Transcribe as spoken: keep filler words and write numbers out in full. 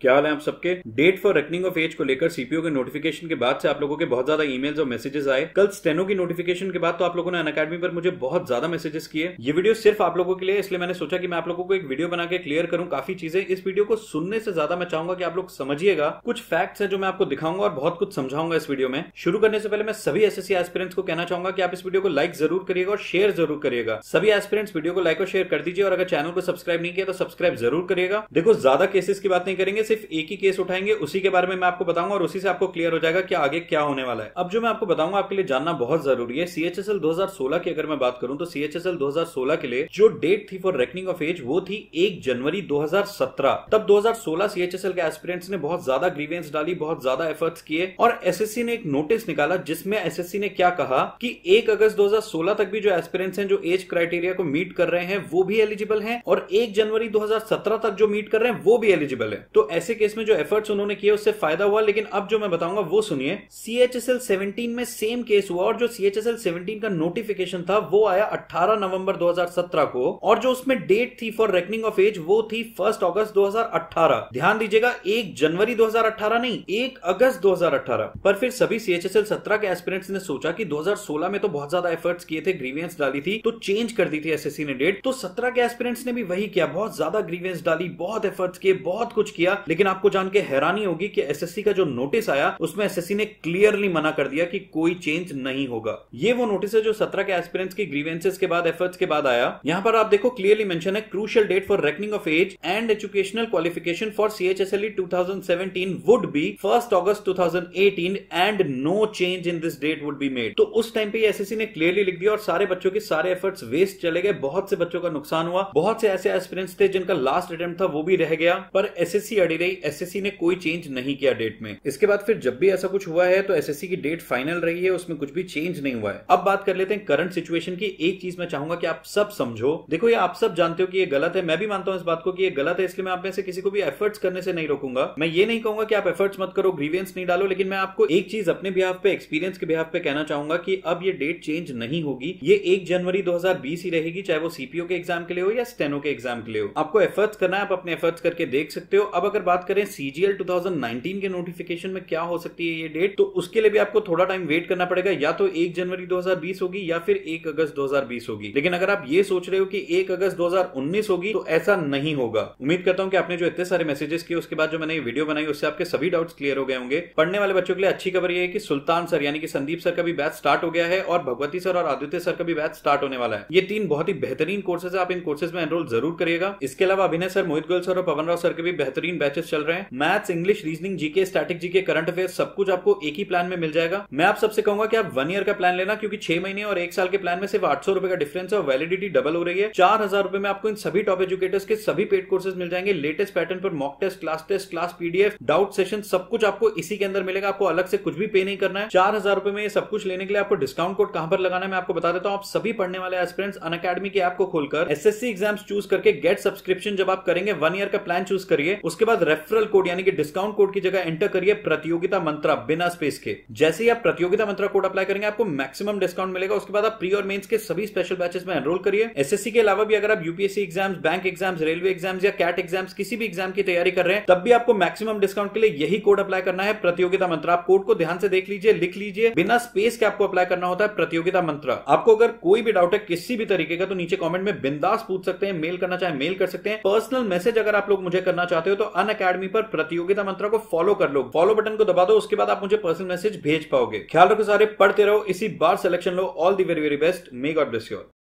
क्या हाल है आप सबके। Date for reckoning of age को लेकर सीपीओ के नोटिफिकेशन के बाद से आप लोगों के बहुत ज्यादा ईमेल्स और मैसेजेस आए। कल स्टेनो की नोटिफिकेशन के बाद तो आप लोगों ने अनअकैडमी पर मुझे बहुत ज्यादा मैसेजेस किए। ये वीडियो सिर्फ आप लोगों के लिए, इसलिए मैंने सोचा कि मैं आप लोगों को एक वीडियो बना के क्लियर करूं काफी चीजें। इस वीडियो को सुनने से ज्यादा मैं चाहूंगा कि आप लोग समझिएगा। कुछ फैक्ट्स है जो मैं आपको दिखाऊंगा और बहुत कुछ समझाऊंगा इस वीडियो में। शुरू करने से पहले मैं सभी एसएससी एस्पिरेंट्स को कहना चाहूंगा कि आप इस वीडियो को लाइक जरूर करिएगा और शेयर जरूर करिएगा। सभी एस्पिरेंट्स वीडियो को लाइक और शेयर कर दीजिए, और अगर चैनल को सब्सक्राइब नहीं किया तो सब्सक्राइब जरूर करिएगा। देखो, ज्यादा केसेस की बात नहीं करेंगे, सिर्फ एक ही केस उठाएंगे, उसी के बारे में मैं आपको बताऊंगा और उसी से आपको क्लियर हो जाएगा कि आगे क्या होने वाला है। अब जो मैं आपको बताऊंगा आपके लिए जानना बहुत जरूरी है। सीएचएसएल दो हज़ार सोलह की अगर मैं बात करूं तो सीएचएसएल दो हज़ार सोलह के लिए जो डेट थी फॉर रेकनिंग ऑफ एज वो थी एक जनवरी दो हज़ार सत्रह। तब दो हज़ार सोलह सीएचएसएल के एस्पिरेंट्स ने बहुत ज्यादा ग्रीवेंस डाली, बहुत ज्यादा एफर्ट्स किए, और एसएससी ने एक नोटिस निकाला जिसमें एसएससी ने क्या कहा कि एक अगस्त दो हज़ार सोलह तक भी जो एस्पिरेंट्स हैं जो एज क्राइटेरिया को मीट कर रहे हैं वो भी एलिजिबल है, और एक जनवरी दो हज़ार सत्रह तक जो मीट कर रहे हैं वो भी एलिजिबल है। तो ऐसे केस में जो एफर्ट्स उन्होंने किए उससे फायदा हुआ। लेकिन अब जो मैं बताऊंगा वो सुनिए। सीएचएसएल सत्रह में सेम केस हुआ, और जो सीएचएसएल सत्रह का नोटिफिकेशन था वो आया अठारह नवंबर दो हज़ार सत्रह को, और जो उसमें डेट थी फॉर रेकनिंग ऑफ एज वो थी फर्स्ट अगस्त दो हज़ार अठारह। ध्यान दीजिएगा, एक जनवरी दो हज़ार अठारह नहीं, एक अगस्त दो हज़ार अठारह। पर फिर सभी सीएचएसएल सत्रह के एस्पिरेंट्स ने सोचा कि दो हज़ार सोलह में तो बहुत ज्यादा एफर्ट्स किए थे, ग्रीवेंस डाली थी, तो चेंज कर दी थी एसएससी ने डेट। तो सत्रह के एस्पिरेंट्स ने भी वही किया, बहुत ज्यादा ग्रीवेंस डाली, बहुत एफर्ट्स किए, बहुत कुछ किया। लेकिन आपको जान के हैरानी होगी कि एसएससी का जो नोटिस आया उसमें एसएससी ने क्लियरली मना कर दिया कि कोई चेंज नहीं होगा। ये वो नोटिस है जो सत्रह के एस्पिरेंट्स की ग्रीवेंसेस के बाद, एफर्ट्स के बाद आया। यहां पर आप देखो क्लियरली मेंशन है, crucial date for reckoning of age and educational qualification for CHSLE दो हज़ार सत्रह वुड बी फर्स्ट अगस्त दो हज़ार अठारह and no change in this date would be made. तो उस टाइम पे एसएससी ने क्लियरली लिख दिया और सारे बच्चों के सारे एफर्ट्स वेस्ट चले गए, बहुत से बच्चों का नुकसान हुआ। बहुत से ऐसे एस्पिरेंट्स थे जिनका लास्ट अटेम्प्ट था वो भी रह गया, पर एसएससी अड़ी रही, एसएससी ने कोई चेंज नहीं किया डेट में। इसके बाद फिर जब भी ऐसा कुछ हुआ है तो एसएससी की डेट फाइनल रही है, उसमें कुछ भी चेंज नहीं हुआ है। अब बात कर लेते हैं करंट सिचुएशन की। एक चीज मैं चाहूंगा कि आप सब समझो। देखो, ये आप सब जानते हो कि ये गलत है, मैं भी मानता हूं इस बात को कि ये गलत है, इसलिए मैं आप में से किसी को भी एफर्ट्स करने से नहीं रोकूंगा। मैं ये नहीं कहूंगा कि आप एफर्ट्स मत करो, ग्रीवेंस नहीं डालो, लेकिन मैं आपको एक चीज अपने बिहाफ पे, एक्सपीरियंस के बिहाफ पे कहना चाहूंगा कि अब ये डेट चेंज नहीं होगी। ये एक जनवरी दो हजार बीस ही रहेगी, चाहे वो सीपीओ के एग्जाम के लिए हो या स्टेनो के एग्जाम के लिए हो। आपको एफर्ट्स करना है, आप अपने एफर्ट्स करके देख सकते हो। अब अगर बात करें सीजीएल दो हज़ार उन्नीस के नोटिफिकेशन में क्या हो सकती है ये डेट, तो उसके लिए भी आपको थोड़ा टाइम वेट करना पड़ेगा, या तो एक जनवरी दो हज़ार बीस होगी या फिर एक अगस्त दो हज़ार बीस होगी। लेकिन अगर आप ये सोच रहे हो कि एक अगस्त दो हज़ार उन्नीस होगी तो ऐसा नहीं होगा। उम्मीद करता हूं कि आपने जो इतने सारे मैसेजेस किए उसके बाद जो मैंने ये वीडियो बनाई उससे आपके सभी डाउट्स क्लियर हो गए होंगे। पढ़ने वाले बच्चों के लिए अच्छी खबर यह है कि सुल्तान सर यानी कि संदीप सर का भी बैच स्टार्ट हो गया है, और भगवती सर और आदित्य सर का भी बैच स्टार्ट होने वाला है। ये तीन बहुत ही बेहतरीन कोर्सेज है, आप इन कोर्सेज में एनरोल जरूर करिएगा। इसके अलावा अभिनय सर, मोहित गोयल सर और पवन राव सर के भी बेहतरीन बैचेस चल रहे हैं। Maths, English, reasoning, GK, static GK, current affairs, सब कुछ आपको एक ही प्लान में मिल जाएगा। मैं आप सबसे कहूंगा कि आप वन ईयर का प्लान लेना, क्योंकि छह महीने और एक साल के प्लान में सिर्फ आठ सौ रुपए का डिफरेंस है और वैलिडिटी डबल हो रही है। चार हजार रुपए में आपको इन सभी टॉप एजुकेटर्स के सभी पेड कोर्सेज मिल जाएंगे। लेटेस्ट पैटर्न पर mock test, class test, class PDF, doubt session, सब कुछ आपको इसी के अंदर मिलेगा, आपको अलग से कुछ भी पे नहीं करना है। चार हजार रुपए में सब कुछ लेने के लिए आपको डिस्काउंट कोड कहां पर लगाना है मैं आपको बता देता हूं। आप सभी पढ़ने वाले एस्पिरेंट्स अनअकैडमी के ऐप को खोलकर एसएससी एग्जाम्स चूज करके गेट सब्सक्रिप्शन जब आप करेंगे, वन ईयर का प्लान चूज करिए, उसके बाद रेफरल कोड यानी कि डिस्काउंट कोड की जगह एंटर करिए प्रतियोगिता मंत्रा, बिना स्पेस के। जैसे ही आप प्रतियोगिता मंत्रा कोड अप्लाई करेंगे आपको मैक्सिमम डिस्काउंट मिलेगा। उसके बाद आप प्री और मेंस के सभी स्पेशल बैचेस में एनरोल करिए। एसएससी के अलावा भी अगर आप UPSC exams, bank exams, railway exams या कैट एग्जाम्स, किसी भी एग्जाम की तैयारी कर रहे हैं, तब भी आपको मैक्सिमम डिस्काउंट के लिए यही कोड अप्लाई करना है, प्रतियोगिता मंत्रा। आप कोड को ध्यान से देख लीजिए, लिख लीजिए, बिना स्पेस के आपको अप्लाई करना होता है, प्रतियोगिता मंत्रा। आपको अगर कोई भी डाउट है किसी भी तरीके का तो नीचे कॉमेंट में बिंदास पूछ सकते हैं, मेल करना चाहे मेल कर सकते हैं। पर्सनल मैसेज अगर आप लोग मुझे करना चाहते हो तो अनअकैडमी पर प्रतियोगिता मंत्रा को फॉलो कर लो, फॉलो बटन को दबा दो, उसके बाद आप मुझे पर्सनल मैसेज भेज पाओगे। ख्याल रखो सारे, पढ़ते रहो, इसी बार सिलेक्शन लो। All the very very best, may God bless you.